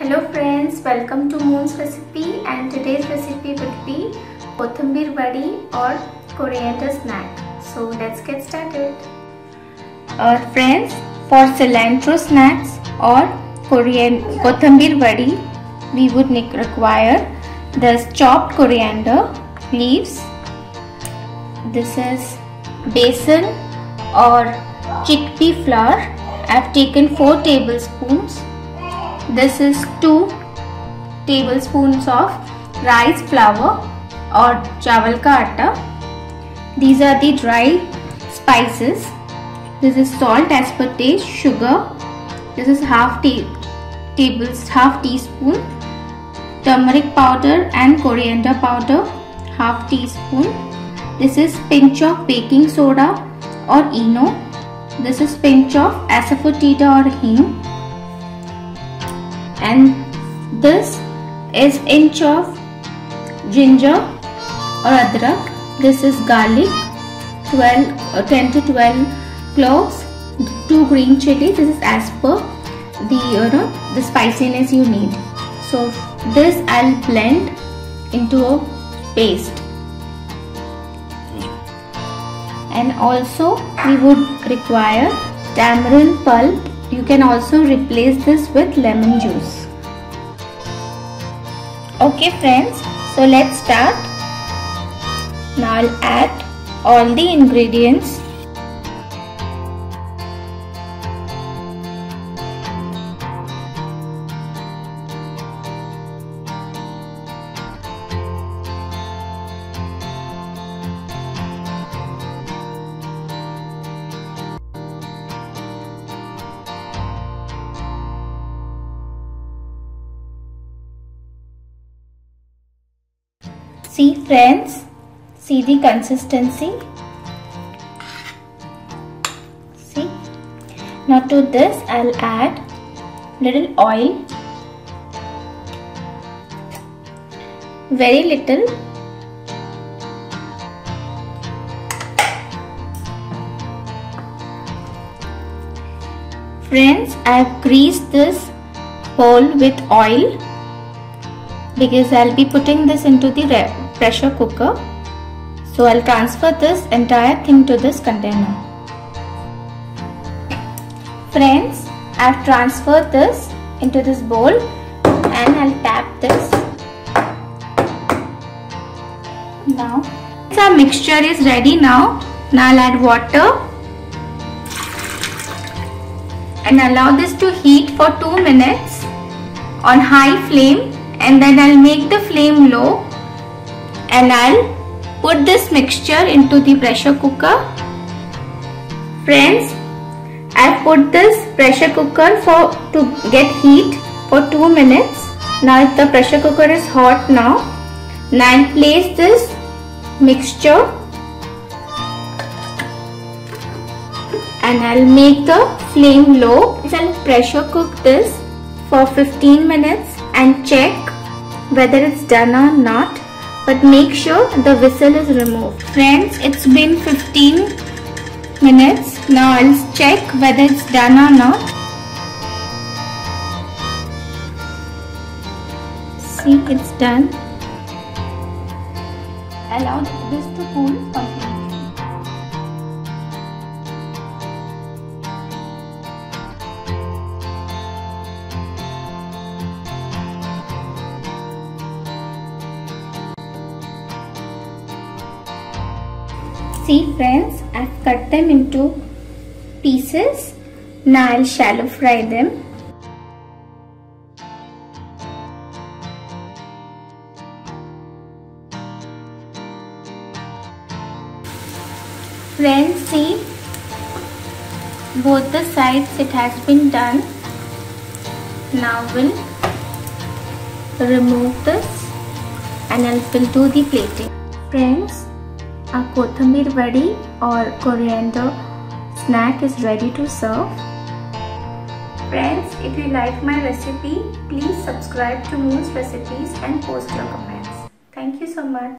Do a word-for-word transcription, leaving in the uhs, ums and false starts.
Hello friends, welcome to Moon's Recipe, and today's recipe would be Kothimbid Vadi or coriander snack. So let's get started. Uh, friends, for cilantro snacks or Kothimbid Vadi, we would require this chopped coriander leaves. This is besan or chickpea flour. I've taken four tablespoons. This is two tablespoons of rice flour or chawal ka atta. These are the dry spices. This is salt as per taste, sugar. This is half ta tables, half teaspoon. Turmeric powder and coriander powder, half teaspoon. This is pinch of baking soda or Eno. This is pinch of asafoetida or hing. And this is inch of ginger or adrak. This is garlic, twelve, ten to twelve cloves, two green chilies. This is as per the you know the spiciness you need. So this I'll blend into a paste. And also we would require tamarind pulp. You can also replace this with lemon juice. Okay friends, so let's start. Now I'll add all the ingredients. See friends, see the consistency. See, now to this I'll add little oil, very little. Friends, I've greased this bowl with oil because I'll be putting this into the wrap pressure cooker. So I'll transfer this entire thing to this container. Friends, I've transferred this into this bowl and I'll tap this. Now our mixture is ready. Now, now I'll add water and allow this to heat for two minutes on high flame, and then I'll make the flame low. And I'll put this mixture into the pressure cooker. Friends, I put this pressure cooker for to get heat for two minutes. Now if the pressure cooker is hot now, now I'll place this mixture and I'll make the flame low. I'll pressure cook this for fifteen minutes and check whether it's done or not. But make sure the whistle is removed. Friends, it's been fifteen minutes. Now I'll check whether it's done or not. See, it's done. Allow this to cool completely. See friends, I've cut them into pieces. Now I'll shallow fry them. Friends, see, both the sides it has been done. Now we'll remove this and I'll we'll do the plating. Friends, our Kothimbid Vadi or coriander snack is ready to serve. Friends, if you like my recipe, please subscribe to Moon's Recipes and post your comments. Thank you so much.